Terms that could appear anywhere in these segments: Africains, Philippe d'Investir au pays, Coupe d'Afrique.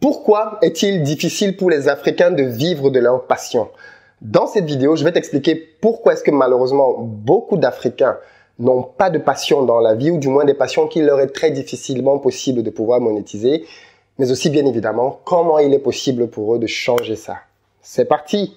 Pourquoi est-il difficile pour les Africains de vivre de leur passion? Dans cette vidéo, je vais t'expliquer pourquoi est-ce que malheureusement beaucoup d'Africains n'ont pas de passion dans la vie, ou du moins des passions qui leur est très difficilement possible de pouvoir monétiser, mais aussi bien évidemment comment il est possible pour eux de changer ça. C'est parti!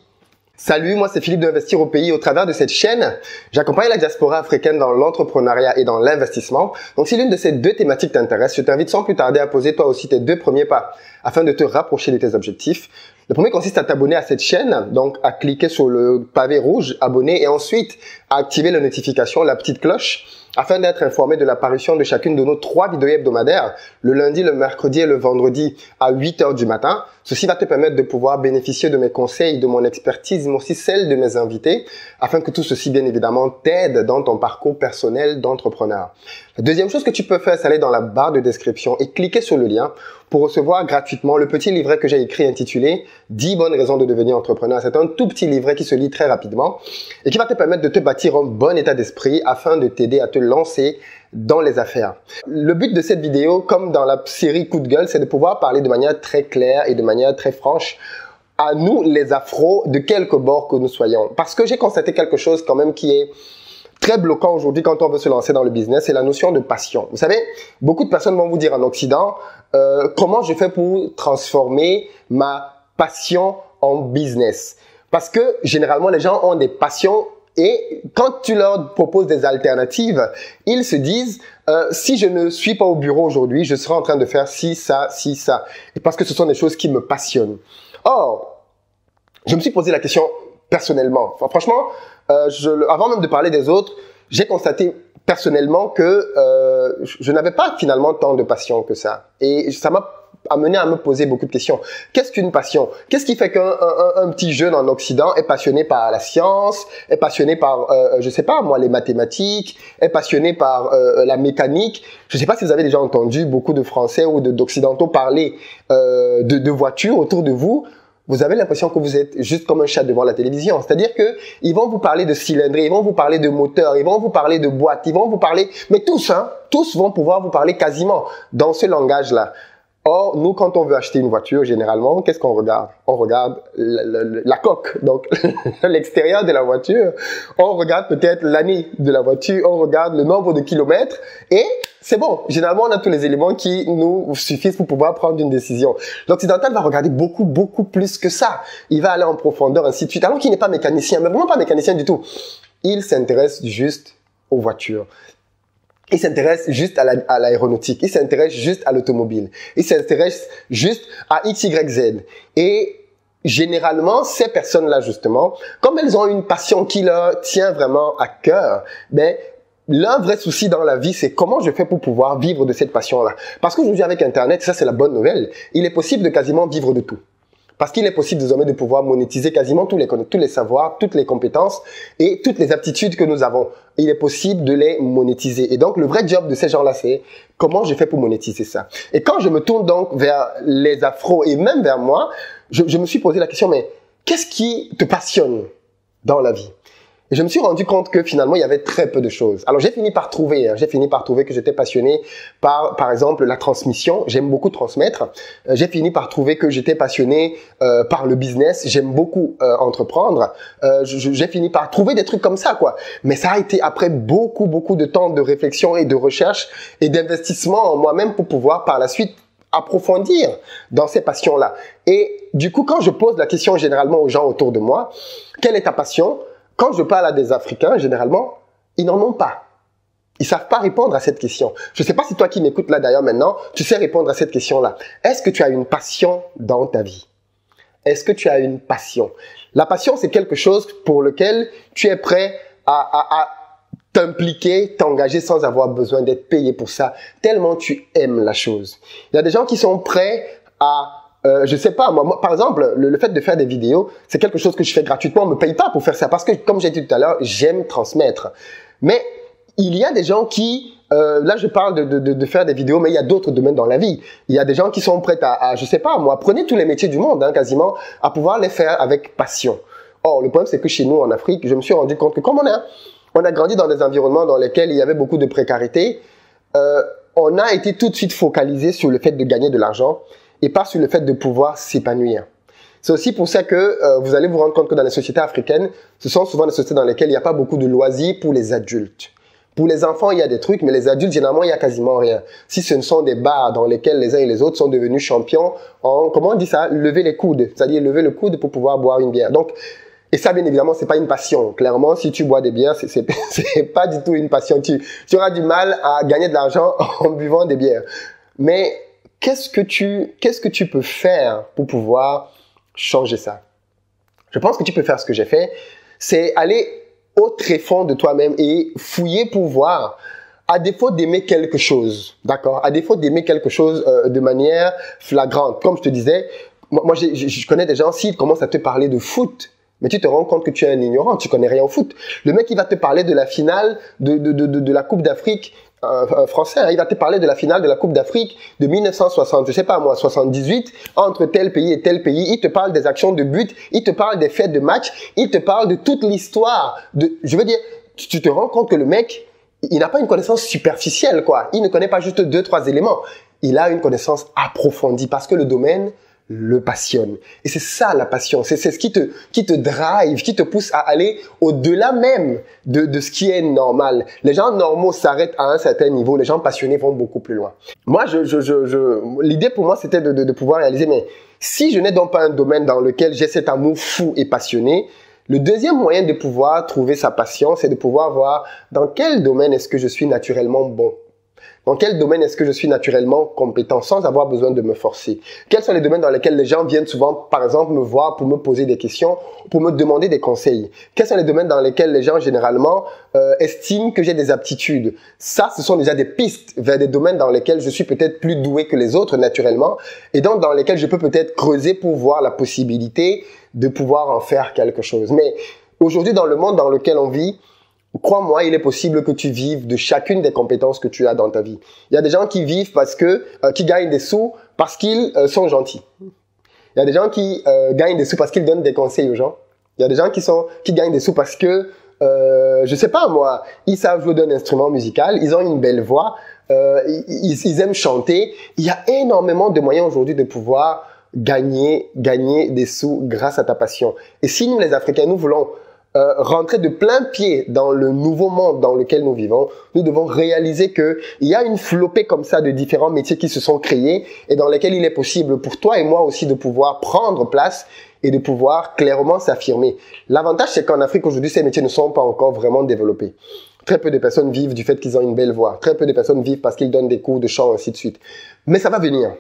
Salut, moi c'est Philippe d'Investir au pays. Au travers de cette chaîne, j'accompagne la diaspora africaine dans l'entrepreneuriat et dans l'investissement. Donc si l'une de ces deux thématiques t'intéresse, je t'invite sans plus tarder à poser toi aussi tes deux premiers pas afin de te rapprocher de tes objectifs. Le premier consiste à t'abonner à cette chaîne, donc à cliquer sur le pavé rouge, abonner, et ensuite à activer la notification, la petite cloche, afin d'être informé de l'apparition de chacune de nos 3 vidéos hebdomadaires, le lundi, le mercredi et le vendredi à 8 h du matin. Ceci va te permettre de pouvoir bénéficier de mes conseils, de mon expertise, mais aussi celle de mes invités, afin que tout ceci, bien évidemment, t'aide dans ton parcours personnel d'entrepreneur. La deuxième chose que tu peux faire, c'est aller dans la barre de description et cliquer sur le lien pour recevoir gratuitement le petit livret que j'ai écrit intitulé « 10 bonnes raisons de devenir entrepreneur ». C'est un tout petit livret qui se lit très rapidement et qui va te permettre de te bâtir un bon état d'esprit afin de t'aider à te lancer dans les affaires. Le but de cette vidéo, comme dans la série Coup de gueule, c'est de pouvoir parler de manière très claire et de manière très franche à nous les Afros, de quelque bord que nous soyons. Parce que j'ai constaté quelque chose quand même qui est très bloquant aujourd'hui quand on veut se lancer dans le business, c'est la notion de passion. Vous savez, beaucoup de personnes vont vous dire en Occident, comment je fais pour transformer ma passion en business? Parce que généralement, les gens ont des passions. Et quand tu leur proposes des alternatives, ils se disent « si je ne suis pas au bureau aujourd'hui, je serai en train de faire ci, ça, ci, ça. » Parce que ce sont des choses qui me passionnent. Or, je me suis posé la question personnellement. Enfin, franchement, avant même de parler des autres, j'ai constaté personnellement que je n'avais pas finalement tant de passion que ça. Et ça m'a amené à me poser beaucoup de questions. Qu'est-ce qu'une passion? Qu'est-ce qui fait qu'un petit jeune en Occident est passionné par la science, est passionné par, je sais pas moi, les mathématiques, est passionné par la mécanique? Je sais pas si vous avez déjà entendu beaucoup de Français ou d'Occidentaux parler de voitures autour de vous. Vous avez l'impression que vous êtes juste comme un chat devant la télévision. C'est-à-dire que ils vont vous parler de cylindrée, ils vont vous parler de moteur, ils vont vous parler de boîte, ils vont vous parler... Mais tous, hein, tous vont pouvoir vous parler quasiment dans ce langage-là. Or, nous, quand on veut acheter une voiture, généralement, qu'est-ce qu'on regarde? On regarde la coque, donc l'extérieur de la voiture. On regarde peut-être l'année de la voiture, on regarde le nombre de kilomètres et c'est bon. Généralement, on a tous les éléments qui nous suffisent pour pouvoir prendre une décision. L'occidental va regarder beaucoup, beaucoup plus que ça. Il va aller en profondeur, ainsi de suite, alors qu'il n'est pas mécanicien, mais vraiment pas mécanicien du tout. Il s'intéresse juste aux voitures. Il s'intéresse juste à l'aéronautique, il s'intéresse juste à l'automobile, il s'intéresse juste à XYZ. Et généralement, ces personnes-là, justement, comme elles ont une passion qui leur tient vraiment à cœur, ben, leur vrai souci dans la vie, c'est comment je fais pour pouvoir vivre de cette passion-là. Parce qu'aujourd'hui, avec Internet, ça c'est la bonne nouvelle, il est possible de quasiment vivre de tout. Parce qu'il est possible désormais de pouvoir monétiser quasiment tous les savoirs, toutes les compétences et toutes les aptitudes que nous avons. Il est possible de les monétiser. Et donc, le vrai job de ces gens-là, c'est comment je fais pour monétiser ça. Et quand je me tourne donc vers les Afros et même vers moi, je me suis posé la question, mais qu'est-ce qui te passionne dans la vie? Et je me suis rendu compte que finalement, il y avait très peu de choses. Alors, j'ai fini par trouver que j'étais passionné par exemple, la transmission. J'aime beaucoup transmettre. J'ai fini par trouver que j'étais passionné par le business. J'aime beaucoup entreprendre. J'ai fini par trouver des trucs comme ça, quoi. Mais ça a été après beaucoup, beaucoup de temps de réflexion et de recherche et d'investissement en moi-même pour pouvoir par la suite approfondir dans ces passions-là. Et du coup, quand je pose la question généralement aux gens autour de moi, quelle est ta passion ? Quand je parle à des Africains, généralement, ils n'en ont pas. Ils ne savent pas répondre à cette question. Je ne sais pas si toi qui m'écoutes là d'ailleurs maintenant, tu sais répondre à cette question-là. Est-ce que tu as une passion dans ta vie? Est-ce que tu as une passion? La passion, c'est quelque chose pour lequel tu es prêt à t'impliquer, t'engager sans avoir besoin d'être payé pour ça, tellement tu aimes la chose. Il y a des gens qui sont prêts à... je sais pas, moi par exemple, le fait de faire des vidéos, c'est quelque chose que je fais gratuitement, on me paye pas pour faire ça, parce que comme j'ai dit tout à l'heure, j'aime transmettre. Mais il y a des gens qui, là je parle de faire des vidéos, mais il y a d'autres domaines dans la vie. Il y a des gens qui sont prêts à je sais pas, moi, prenez tous les métiers du monde, hein, quasiment, à pouvoir les faire avec passion. Or, le problème c'est que chez nous en Afrique, je me suis rendu compte que comme on a grandi dans des environnements dans lesquels il y avait beaucoup de précarité, on a été tout de suite focalisé sur le fait de gagner de l'argent. et pas sur le fait de pouvoir s'épanouir. C'est aussi pour ça que vous allez vous rendre compte que dans les sociétés africaines, ce sont souvent des sociétés dans lesquelles il n'y a pas beaucoup de loisirs pour les adultes. Pour les enfants, il y a des trucs, mais les adultes, généralement, il n'y a quasiment rien. Si ce ne sont des bars dans lesquels les uns et les autres sont devenus champions en, comment on dit ça, lever les coudes, c'est-à-dire lever le coude pour pouvoir boire une bière. Donc, et ça, bien évidemment, c'est pas une passion. Clairement, si tu bois des bières, c'est pas du tout une passion. Tu auras du mal à gagner de l'argent en buvant des bières. Mais qu'est-ce que tu peux faire pour pouvoir changer ça? Je pense que tu peux faire ce que j'ai fait, c'est aller au tréfonds de toi-même et fouiller pour voir, à défaut d'aimer quelque chose, d'accord? À défaut d'aimer quelque chose de manière flagrante. Comme je te disais, moi je connais des gens, s'ils commencent à te parler de foot, mais tu te rends compte que tu es un ignorant, tu connais rien au foot. Le mec, il va te parler de la finale de la Coupe d'Afrique, français, hein, il va te parler de la finale de la Coupe d'Afrique de 1960, je sais pas moi, 78, entre tel pays et tel pays. Il te parle des actions de but, il te parle des faits de match, il te parle de toute l'histoire. Je veux dire, tu te rends compte que le mec, il n'a pas une connaissance superficielle, quoi. Il ne connaît pas juste deux, trois éléments. Il a une connaissance approfondie parce que le domaine le passionne. Et c'est ça la passion, c'est ce qui te drive, qui te pousse à aller au-delà même de ce qui est normal. Les gens normaux s'arrêtent à un certain niveau, les gens passionnés vont beaucoup plus loin. Moi, l'idée pour moi, c'était de pouvoir réaliser, mais si je n'ai donc pas un domaine dans lequel j'ai cet amour fou et passionné, le deuxième moyen de pouvoir trouver sa passion, c'est de pouvoir voir dans quel domaine est-ce que je suis naturellement bon. Dans quel domaine est-ce que je suis naturellement compétent sans avoir besoin de me forcer? Quels sont les domaines dans lesquels les gens viennent souvent, par exemple, me voir pour me poser des questions, pour me demander des conseils? Quels sont les domaines dans lesquels les gens, généralement, estiment que j'ai des aptitudes? Ça, ce sont déjà des pistes vers des domaines dans lesquels je suis peut-être plus doué que les autres, naturellement, et donc dans lesquels je peux peut-être creuser pour voir la possibilité de pouvoir en faire quelque chose. Mais aujourd'hui, dans le monde dans lequel on vit, crois-moi, il est possible que tu vives de chacune des compétences que tu as dans ta vie. Il y a des gens qui vivent parce que, qui gagnent des sous parce qu'ils sont gentils. Il y a des gens qui gagnent des sous parce qu'ils donnent des conseils aux gens. Il y a des gens qui gagnent des sous parce que, je sais pas moi, ils savent jouer d'un instrument musical, ils ont une belle voix, ils aiment chanter. Il y a énormément de moyens aujourd'hui de pouvoir gagner des sous grâce à ta passion. Et si nous, les Africains, nous voulons rentrer de plein pied dans le nouveau monde dans lequel nous vivons, nous devons réaliser que il y a une flopée comme ça de différents métiers qui se sont créés et dans lesquels il est possible pour toi et moi aussi de pouvoir prendre place et de pouvoir clairement s'affirmer. L'avantage, c'est qu'en Afrique aujourd'hui, ces métiers ne sont pas encore vraiment développés. Très peu de personnes vivent du fait qu'ils ont une belle voix. Très peu de personnes vivent parce qu'ils donnent des cours de chant, ainsi de suite. Mais ça va venir.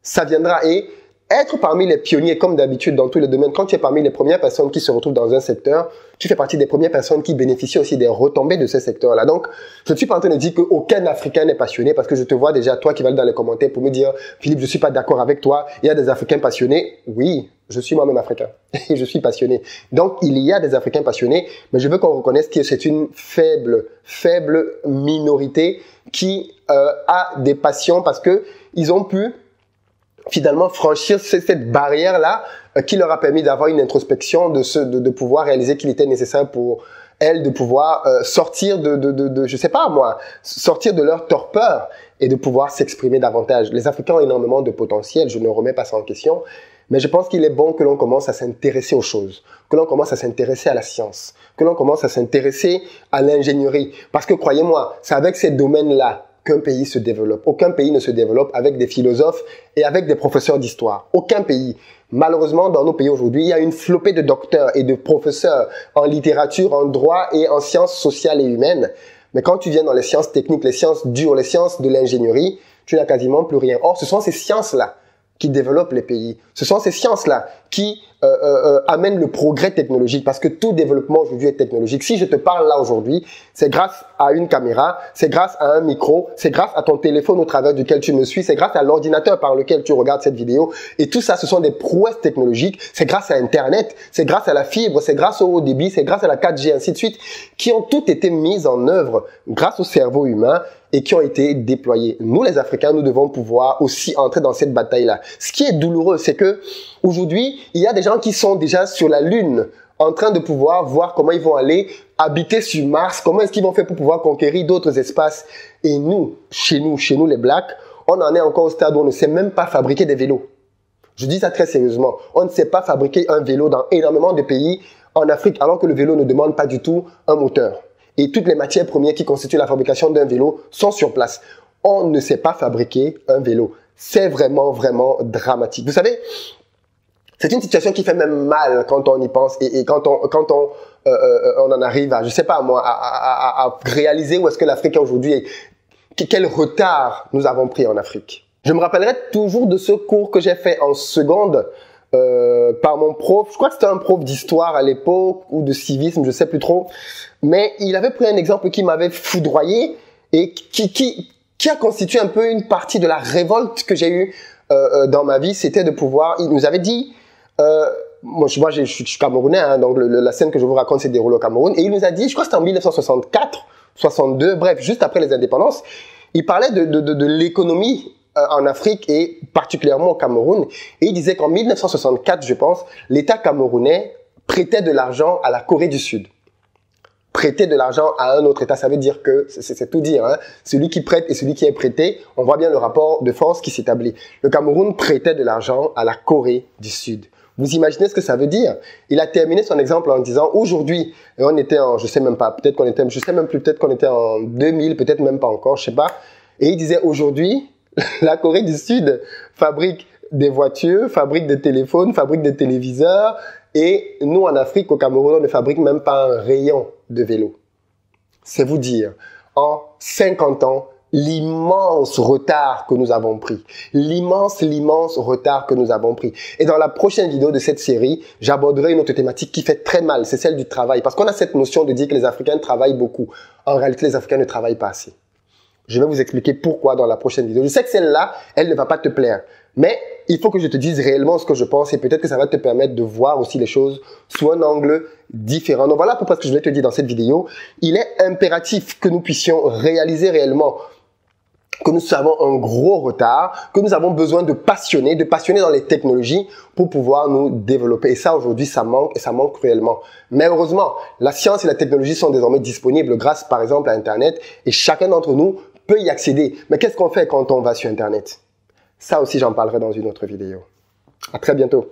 Ça viendra et être parmi les pionniers, comme d'habitude dans tous les domaines, quand tu es parmi les premières personnes qui se retrouvent dans un secteur, tu fais partie des premières personnes qui bénéficient aussi des retombées de ce secteur-là. Donc, je ne suis pas en train de dire qu'aucun Africain n'est passionné parce que je te vois déjà, toi qui vas dans les commentaires pour me dire « Philippe, je ne suis pas d'accord avec toi, il y a des Africains passionnés. » Oui, je suis moi-même Africain et je suis passionné. Donc, il y a des Africains passionnés, mais je veux qu'on reconnaisse que c'est une faible minorité qui a des passions parce qu'ils ont pu finalement franchir cette barrière-là qui leur a permis d'avoir une introspection, de pouvoir réaliser qu'il était nécessaire pour elles de pouvoir sortir de je sais pas moi, sortir de leur torpeur et de pouvoir s'exprimer davantage. Les Africains ont énormément de potentiel, je ne remets pas ça en question, mais je pense qu'il est bon que l'on commence à s'intéresser aux choses, que l'on commence à s'intéresser à la science, que l'on commence à s'intéresser à l'ingénierie. Parce que croyez-moi, c'est avec ces domaines-là qu'un pays se développe. Aucun pays ne se développe avec des philosophes et avec des professeurs d'histoire. Aucun pays. Malheureusement, dans nos pays aujourd'hui, il y a une flopée de docteurs et de professeurs en littérature, en droit et en sciences sociales et humaines. Mais quand tu viens dans les sciences techniques, les sciences dures, les sciences de l'ingénierie, tu n'as quasiment plus rien. Or, ce sont ces sciences-là qui développent les pays. Ce sont ces sciences-là qui amènent le progrès technologique parce que tout développement aujourd'hui est technologique. Si je te parle là aujourd'hui, c'est grâce à une caméra, c'est grâce à un micro, c'est grâce à ton téléphone au travers duquel tu me suis, c'est grâce à l'ordinateur par lequel tu regardes cette vidéo. Et tout ça, ce sont des prouesses technologiques. C'est grâce à Internet, c'est grâce à la fibre, c'est grâce au haut débit, c'est grâce à la 4G, ainsi de suite, qui ont toutes été mises en œuvre grâce au cerveau humain et qui ont été déployés. Nous, les Africains, nous devons pouvoir aussi entrer dans cette bataille-là. Ce qui est douloureux, c'est que aujourd'hui, il y a des gens qui sont déjà sur la Lune, en train de pouvoir voir comment ils vont aller habiter sur Mars, comment est-ce qu'ils vont faire pour pouvoir conquérir d'autres espaces. Et nous, chez nous les Blacks, on en est encore au stade où on ne sait même pas fabriquer des vélos. Je dis ça très sérieusement. On ne sait pas fabriquer un vélo dans énormément de pays en Afrique, alors que le vélo ne demande pas du tout un moteur. Et toutes les matières premières qui constituent la fabrication d'un vélo sont sur place. On ne sait pas fabriquer un vélo. C'est vraiment, vraiment dramatique. Vous savez, c'est une situation qui fait même mal quand on y pense et quand on en arrive à, je sais pas moi, à réaliser où est-ce que l'Afrique est aujourd'hui et quel retard nous avons pris en Afrique. Je me rappellerai toujours de ce cours que j'ai fait en seconde par mon prof. Je crois que c'était un prof d'histoire à l'époque ou de civisme, je sais plus trop. Mais il avait pris un exemple qui m'avait foudroyé et qui a constitué un peu une partie de la révolte que j'ai eue dans ma vie. C'était de pouvoir... Il nous avait dit... moi, je suis camerounais, hein, donc la scène que je vous raconte s'est déroulée au Cameroun. Et il nous a dit, je crois que c'était en 1964, 62, bref, juste après les indépendances, il parlait de l'économie en Afrique et particulièrement au Cameroun. Et il disait qu'en 1964, je pense, l'État camerounais prêtait de l'argent à la Corée du Sud. Prêter de l'argent à un autre État, ça veut dire que, c'est tout dire, hein, celui qui prête et celui qui est prêté, on voit bien le rapport de force qui s'établit. Le Cameroun prêtait de l'argent à la Corée du Sud. Vous imaginez ce que ça veut dire? Il a terminé son exemple en disant, aujourd'hui, on était en, je sais même pas, peut-être qu'on était, je sais même plus, peut-être qu'on était en 2000, peut-être même pas encore, je sais pas. Et il disait, aujourd'hui, la Corée du Sud fabrique des voitures, fabrique des téléphones, fabrique des téléviseurs, et nous, en Afrique, au Cameroun, on ne fabrique même pas un rayon de vélo. C'est vous dire, en 50 ans, l'immense retard que nous avons pris. L'immense retard que nous avons pris. Et dans la prochaine vidéo de cette série, j'aborderai une autre thématique qui fait très mal, c'est celle du travail. Parce qu'on a cette notion de dire que les Africains travaillent beaucoup. En réalité, les Africains ne travaillent pas assez. Je vais vous expliquer pourquoi dans la prochaine vidéo. Je sais que celle-là, elle ne va pas te plaire. Mais il faut que je te dise réellement ce que je pense et peut-être que ça va te permettre de voir aussi les choses sous un angle différent. Donc voilà pourquoi ce que je voulais te dire dans cette vidéo. Il est impératif que nous puissions réaliser réellement que nous avons un gros retard, que nous avons besoin de passionnés dans les technologies pour pouvoir nous développer. Et ça aujourd'hui, ça manque et ça manque cruellement. Mais heureusement, la science et la technologie sont désormais disponibles grâce par exemple à Internet et chacun d'entre nous peut y accéder. Mais qu'est-ce qu'on fait quand on va sur Internet ? Ça aussi, j'en parlerai dans une autre vidéo. À très bientôt.